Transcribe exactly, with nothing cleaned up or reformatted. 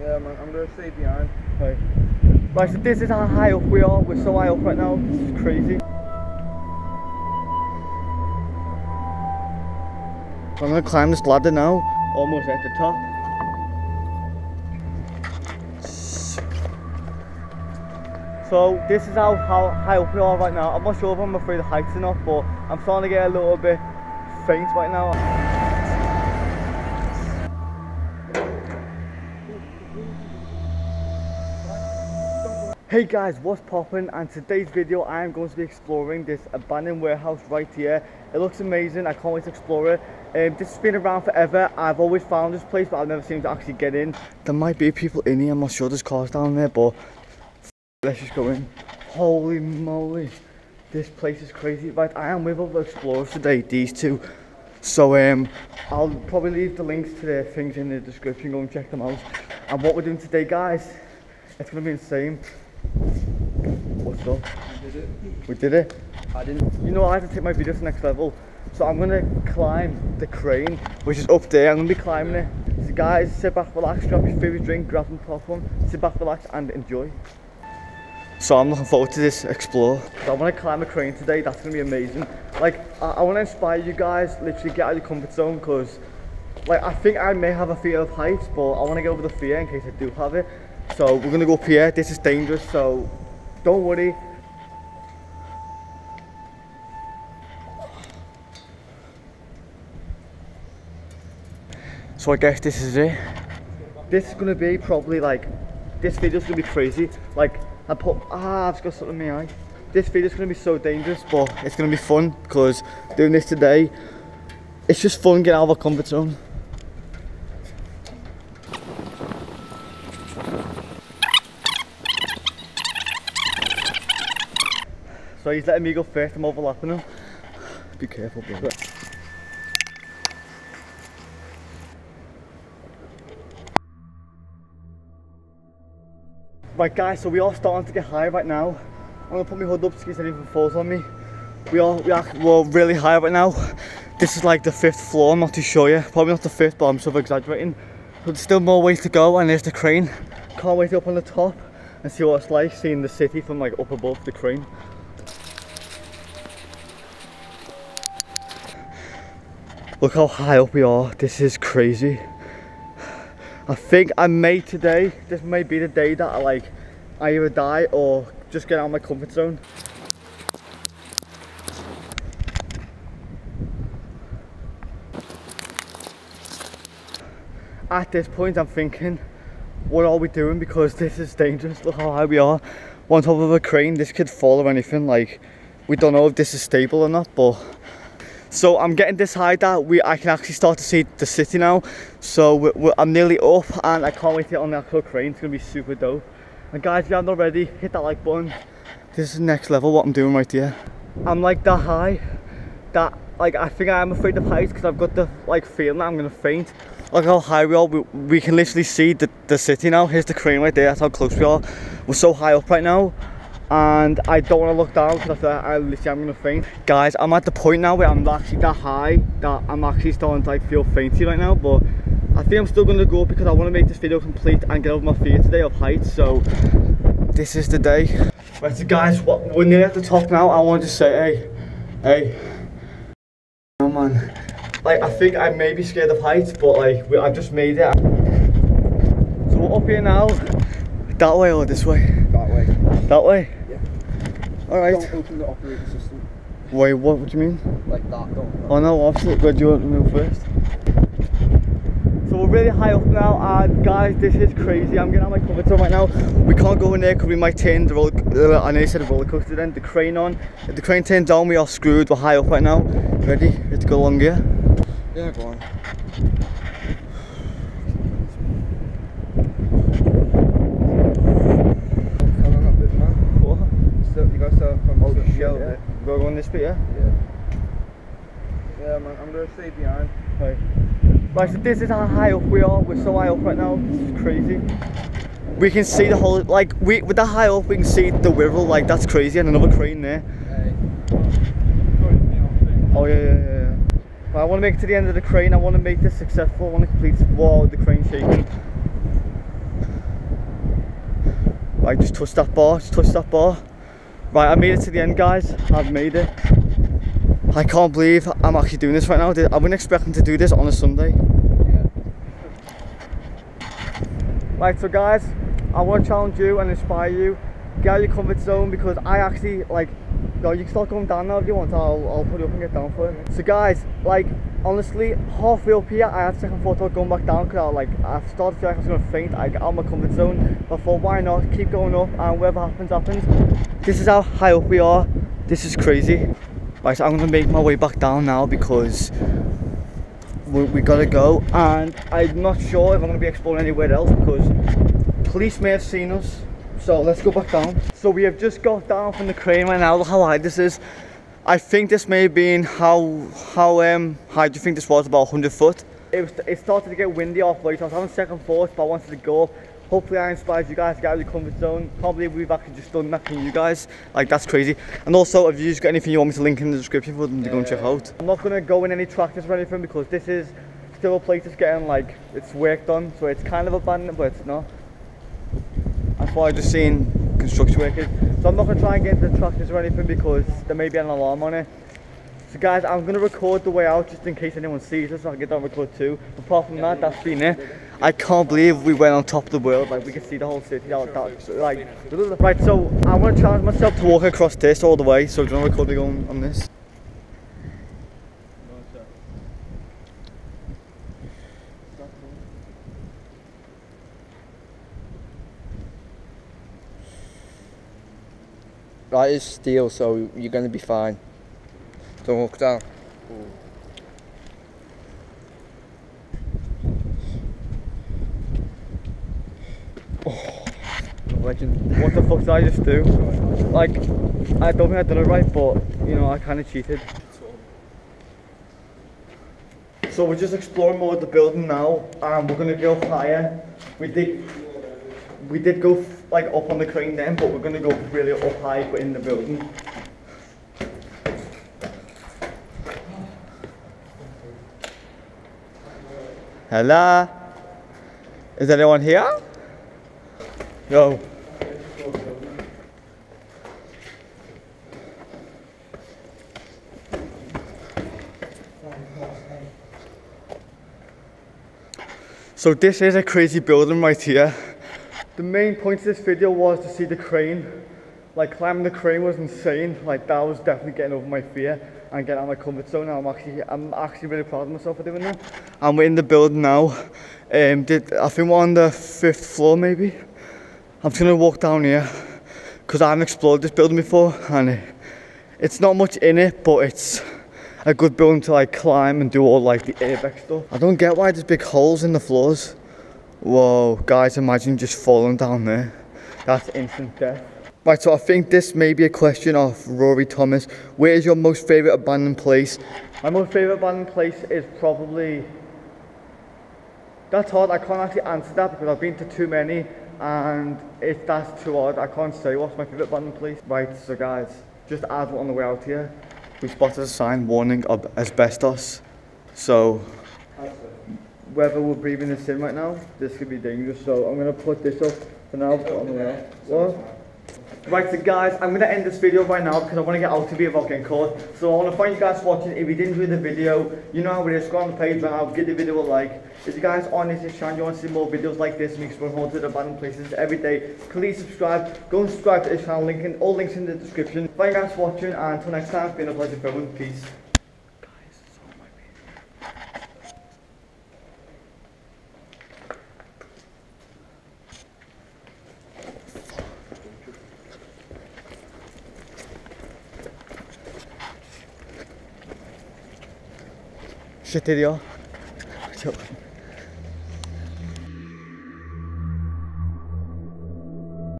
Yeah, man, I'm gonna stay behind. Okay. Right, so this is how high up we are. We're so high up right now. This is crazy. So I'm gonna climb this ladder now. Almost at the top. So this is how, how high up we are right now. I'm not sure if I'm afraid of heights or not, but I'm starting to get a little bit faint right now. Hey guys, what's poppin'? And today's video I am going to be exploring this abandoned warehouse right here. It looks amazing, I can't wait to explore it. Um, this has been around forever. I've always found this place, but I've never seemed to actually get in. There might be people in here, I'm not sure. There's cars down there, but let's just go in. Holy moly, this place is crazy. Right, I am with other explorers today, these two. So um, I'll probably leave the links to their things in the description. Go and check them out. And what we're doing today, guys, it's gonna be insane. What's up? We did it. We did it. I didn't. You know, I have to take my video to the next level. So I'm gonna climb the crane, which is up there. I'm gonna be climbing it. So guys, sit back, relax, grab your favorite drink, grab some popcorn, sit back, relax, and enjoy. So I'm looking forward to this explore. So I want to climb a crane today, that's going to be amazing. Like, I, I want to inspire you guys, literally get out of your comfort zone, because like, I think I may have a fear of heights, but I want to get over the fear in case I do have it. So we're going to go up here, this is dangerous, so don't worry. So I guess this is it. This is going to be probably like, this video's going to be crazy. Like. I put, ah, I've got something in my eye. This video's gonna be so dangerous, but it's gonna be fun, because doing this today, it's just fun getting out of our comfort zone. So he's letting me go first, I'm overlapping him. Be careful, brother. Right guys, so we are starting to get high right now. I'm gonna put my hood up in case anything falls on me. We are, we are we're really high right now. This is like the fifth floor, I'm not too sure yet. Probably not the fifth, but I'm sort of exaggerating. So there's still more ways to go, and there's the crane. Can't wait to up on the top and see what it's like, seeing the city from like up above the crane. Look how high up we are, this is crazy. I think I may today, this may be the day that I like, I either die or just get out of my comfort zone. At this point I'm thinking, what are we doing, because this is dangerous, look how high we are. We're on top of a crane, this could fall or anything, like, we don't know if this is stable or not, but. So I'm getting this high that we, I can actually start to see the city now. So we're, we're, I'm nearly up, and I can't wait to get on the actual crane. It's going to be super dope. And guys, if you haven't already, hit that like button. This is next level, what I'm doing right here. I'm like that high that like I think I am afraid of heights, because I've got the like feeling that I'm going to faint. Look how high we are. We, we can literally see the, the city now. Here's the crane right there. That's how close we are. We're so high up right now. And I don't want to look down because I feel like I literally am going to faint. Guys, I'm at the point now where I'm actually that high that I'm actually starting to like feel fainty right now, but I think I'm still going to go up because I want to make this video complete and get over my fear today of heights, so this is the day. Right, so guys, what, we're nearly at the top now. I want to say, hey, hey, oh man, like I think I may be scared of heights, but like we, I've just made it. So we're up here now, that way or this way? That way. That way? Yeah. Alright. Don't open the operating system. Wait, what, what do you mean? Like that, don't. That. Oh no, absolutely. Where do you want to move first? So we're really high up now, and guys, this is crazy. I'm getting out of my comfort zone right now. We can't go in there because we might turn the roller coaster. I nearly said a roller coaster then, the crane on. If the crane turns down, we are screwed. We're high up right now. Ready? Let's go along here. Yeah, go on. Yeah. You gotta go on this bit, yeah? Yeah. Yeah, man, I'm gonna stay behind. Okay. Right, so this is how high up we are. We're so high up right now. This is crazy. We can see the whole, like, we with that high up, we can see the Wirral, like, that's crazy. And another crane there. Hey. Oh, yeah, yeah, yeah. But I wanna make it to the end of the crane. I wanna make this successful. I wanna complete. Whoa, the crane shaking. Right, just touch that bar, just touch that bar. Right, I made it to the end, guys. I've made it. I can't believe I'm actually doing this right now. I wasn't expecting to do this on a Sunday. Yeah. Right, so guys, I want to challenge you and inspire you. Get out of your comfort zone, because I actually, like, no, you can start going down now if you want. I'll, I'll put you up and get down for it. So guys, like, honestly, halfway up here, I had second thought about going back down, because I like, I started to feel like I was going to faint. I got out of my comfort zone. But I thought, why not? Keep going up, and whatever happens, happens. This is how high up we are. This is crazy. Right, so I'm gonna make my way back down now, because we, we gotta go, and I'm not sure if I'm gonna be exploring anywhere else because police may have seen us. So let's go back down. So we have just got down from the crane right now. Look how high this is. I think this may have been how how um high do you think this was? About one hundred foot. It was. It started to get windy halfway, so I was having second thoughts, but I wanted to go up. Hopefully I inspired you guys to get out of your comfort zone. Can't believe we've actually just done that for you guys. Like, that's crazy. And also, if you just got anything you want me to link in the description for them to yeah. go and check out. I'm not going to go in any practice or anything, because this is still a place that's getting, like, it's work done. So it's kind of abandoned, but it's not. That's why I've just seen construction workers. So I'm not going to try and get into the tractors or anything, because there may be an alarm on it. So guys, I'm going to record the way out just in case anyone sees us, so I can get that record too. Apart from that, that's been it. I can't believe we went on top of the world. Like, we could see the whole city out that, like. Right, so I want to challenge myself to walk across this all the way. So do you want to record me going on this? That is steel, so you're going to be fine. Don't walk down. Ooh. Oh, legend. What the fuck did I just do? Like, I don't think I did it right, but, you know, I kind of cheated. So we're just exploring more of the building now, and we're going to go higher. We did, we did go, like, up on the crane then, but we're going to go really up high, but in the building. Hello? Is anyone here? Yo. So this is a crazy building right here. The main point of this video was to see the crane. Like, climbing the crane was insane. Like, that was definitely getting over my fear and getting out of my comfort zone. I'm actually, I'm actually really proud of myself for doing that. And we're in the building now. Um, did, I think we're on the fifth floor, maybe. I'm just gonna walk down here, because I haven't explored this building before, and it, it's not much in it, but it's a good building to, like, climb and do all, like, the airback stuff. I don't get why there's big holes in the floors. Whoa, guys, imagine just falling down there. That's instant death. Right, so I think this may be a question of Rory Thomas. Where is your most favourite abandoned place? My most favourite abandoned place is probably... That's hard, I can't actually answer that, because I've been to too many, and if that's too hard, I can't say what's my favourite abandoned place. Right, so guys, just as we're on the way out here, we spotted a sign warning of asbestos. So, whether we're breathing this in right now, this could be dangerous, so I'm going to put this up for now. On the way out. Right, so guys, I'm going to end this video right now, because I want to get out of here without getting caught. So I want to thank you guys for watching. If you did enjoy the video, you know how it is. Go on the page right now, give the video a like. If you guys are on this channel, you want to see more videos like this and explore haunted abandoned places every day, please subscribe. Go and subscribe to this channel, link in, all links in the description. Thank you guys for watching, and until next time, it's been a pleasure filming. Peace. Shit, did you?